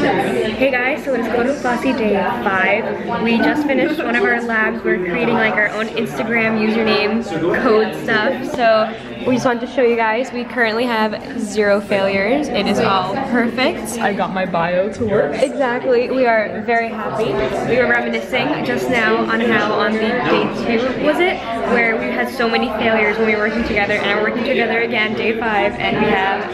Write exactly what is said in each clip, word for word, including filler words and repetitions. Hey guys, so it's Kode with Klossy day five. We just finished one of our labs. We're creating like our own Instagram username code stuff. So we just wanted to show you guys we currently have zero failures. It is all perfect. I got my bio to work. Exactly. We are very happy. We were reminiscing just now on how on the day two was it where we had so many failures when we were working together, and we're working together again day five and we have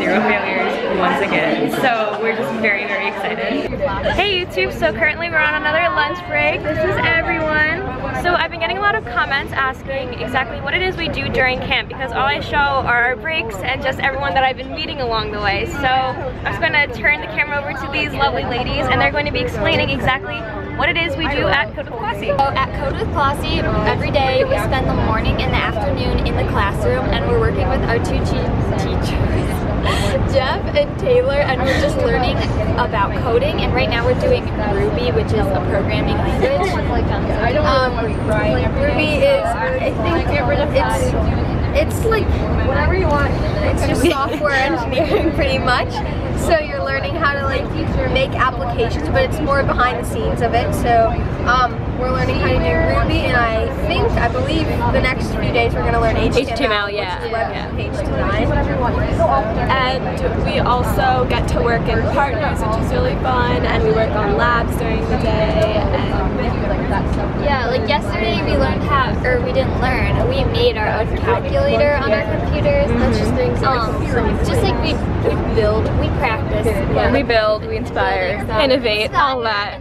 zero failures once again. So we're just very very excited. Hey YouTube, so currently we're on another lunch break. This is everyone. So I've been getting a lot of comments asking exactly what it is we do during camp, because all I show are our breaks and just everyone that I've been meeting along the way. So I'm just going to turn the camera over to these lovely ladies and they're going to be explaining exactly what it is we do at Kode with Klossy. So at Kode with Klossy, every day we spend the morning and the afternoon in the classroom, and we're working with our two teachers, Jeff and Taylor, and we're just learning about coding. And right now we're doing Ruby, which is a programming language. Um, Ruby is, I think it's, it's like whatever you want. It's just software engineering pretty much. So you're learning how to like make applications, but it's more behind the scenes of it. So um, we're learning how to do Ruby, and I think, I believe the next few days we're going to learn H T M L, H T M L, yeah, which is web yeah. page design. And we also get to work in partners, which is really fun, and we work on labs during the day. And yeah, like yesterday we learned how, or we didn't learn, we made our own calculator on our computers. Mm-hmm. That's just things um, just like we, we build, we practice. Yeah. We build, we inspire, innovate, all that.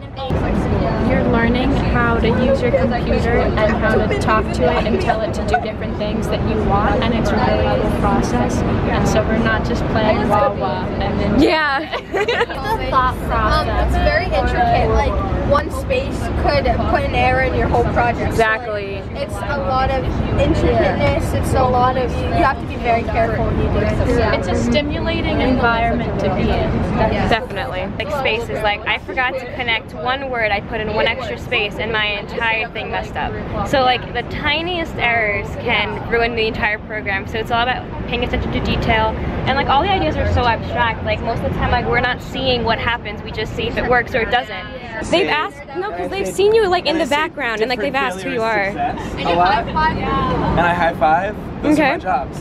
You're learning how to use your computer and how to talk to it and tell it to do different things that you want, and it's a really cool process. And so we're not just playing Wawa and then yeah. The thought process. Um, it's very intricate. Like one space could put an error in your whole project. Exactly. So like, it's a lot of intricateness. It's a lot of you have to be very careful when you do it. It's a stimulating environment to be in. Yeah. Definitely. Like spaces. Like I forgot to connect one word. I put in one extra space and my entire thing messed up. So like the tiniest errors can ruin the entire program. So it's all about paying attention to detail, and like all the ideas are so abstract. Like most of the time like we're not seeing what happens, we just see if it works or it doesn't. They've asked, no, because they've seen you like in the background and like they've asked who you are. A lot, and I high five. Those okay. are my jobs.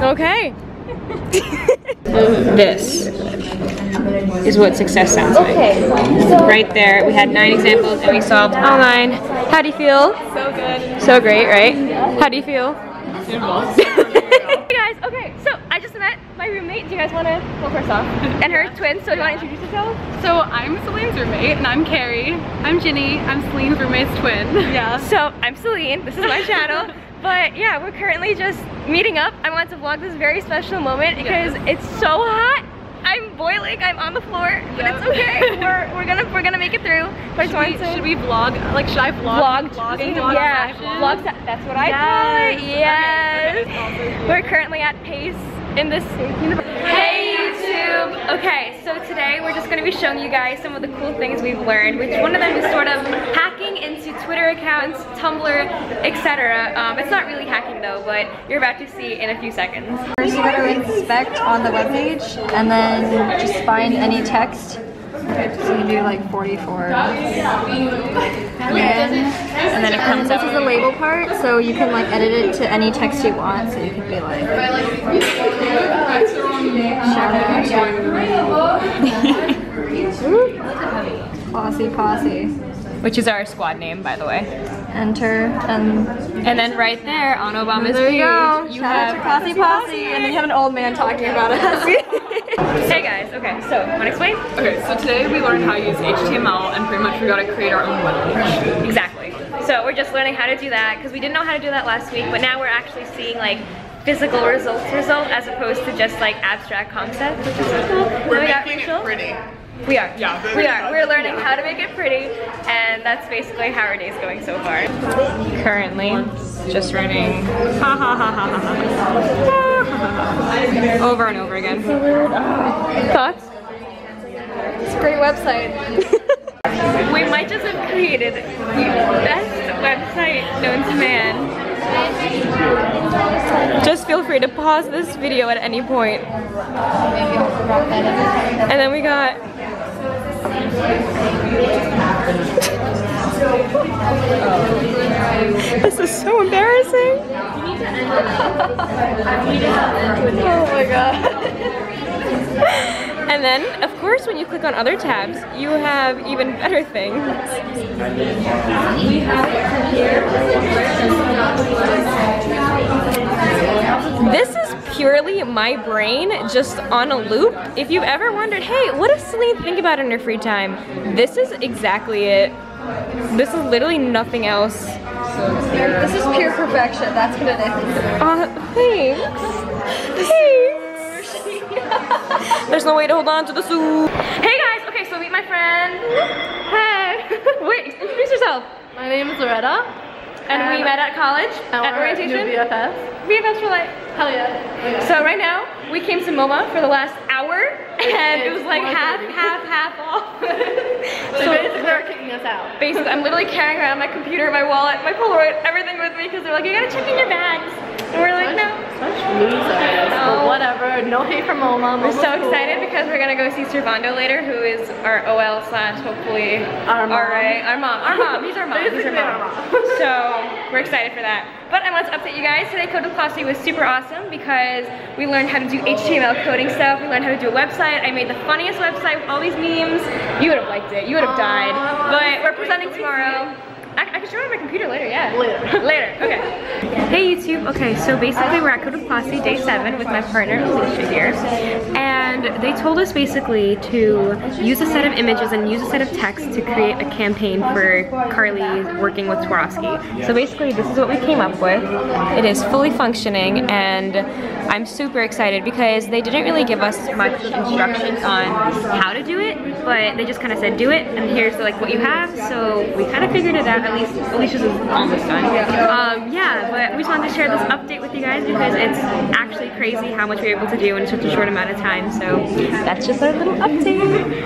Okay. This is what success sounds like. Okay. So right there, we had nine examples and we solved all nine. How do you feel? So good. So great, right? How do you feel? Hey guys, okay, so I just met my roommate. Do you guys want to go first off? And her twins, so do you want to introduce yourself? So I'm Celine's roommate, and I'm Carrie. I'm Ginny. I'm Celine's roommate's twin. Yeah. So I'm Celine. This is my channel. But yeah, we're currently just meeting up. I want to vlog this very special moment because yes. It's so hot. I'm boiling. I'm on the floor, but yep. It's okay. We're we're gonna we're gonna make it through. But should, we, to, should we vlog? Like should I vlog? Vlog, vlogging, vlog yeah, vlog. That's what I yes. call it. Yes. Okay. We're currently at Pace in this university. Hey YouTube. Okay, so today we're just gonna be showing you guys some of the cool things we've learned. Which one of them is sort of hacking into Twitter accounts, Tumblr, et cetera. Um, it's not really hacking though, but you're about to see in a few seconds. First, you gotta inspect on the webpage, and then just find any text. Okay, so you do like forty-four. And then, and then it comes and this is the label part, so you can like edit it to any text you want. So you can be like, Klossy Posse. Which is our squad name, by the way. Enter and and then right there on Obama's there you page, go. You Shout have Klossy Posse, and then you have an old man talking about us. Hey guys, okay, so want to explain? Okay, so today we learned how to use H T M L, and pretty much we got to create our own web page. Exactly. So we're just learning how to do that because we didn't know how to do that last week, but now we're actually seeing like physical results result as opposed to just like abstract concepts, which is so cool. We're so making we got it pretty. We are. Yeah, we are. We're learning how to make it pretty, and that's basically how our day's going so far. Currently, just running ha ha ha ha ha ha over and over again. Thoughts? It's a great website. We might just have created the best website known to man. Just feel free to pause this video at any point. And then we got was so embarrassing. Oh my god. And then, of course, when you click on other tabs, you have even better things. This is purely my brain just on a loop. If you've ever wondered, hey, what does Celine think about in her free time? This is exactly it. This is literally nothing else. This is pure perfection. That's what it is. Uh, thanks. Hey. There's no way to hold on to the soup. Hey guys, okay, so meet my friend. Hey. Wait, introduce yourself. My name is Loretta. And, and we met at college, at orientation. B F F. B F F for life. Hell yeah. yeah. So right now, we came to MoMA for the last hour, and it was like half, half, half off. So basically they're kicking us out. Basically, I'm literally carrying around my computer, my wallet, my Polaroid, everything with me, because they're like, you gotta check in your bags. And we're like, no. Such losers, no. But whatever, no hate for MoMA. We're so excited because we're gonna go see Servando later, who is our O L slash hopefully our mom. R A, our mom, our mom, he's our mom, he's our mom. So we're excited for that. But I want to update you guys, today Code with Klossy was super awesome because we learned how to do H T M L coding stuff, we learned how to do a website, I made the funniest website with all these memes. You would've liked it, you would've died. But we're presenting tomorrow. I, I can show it on my computer later, yeah. Later. Later, okay. Hey YouTube, okay, so basically we're at Kode with Klossy day seven with my partner Alicia here. And they told us basically to use a set of images and use a set of text to create a campaign for Carly working with Swarovski. So basically this is what we came up with. It is fully functioning and I'm super excited because they didn't really give us much instructions on how to do it, but they just kind of said do it and here's like what you have, so we kind of figured it out. At least Alicia's is almost done. Um, yeah, but we just wanted to share this update with you guys because it's actually crazy how much we're able to do in such a short amount of time. So that's just our little update.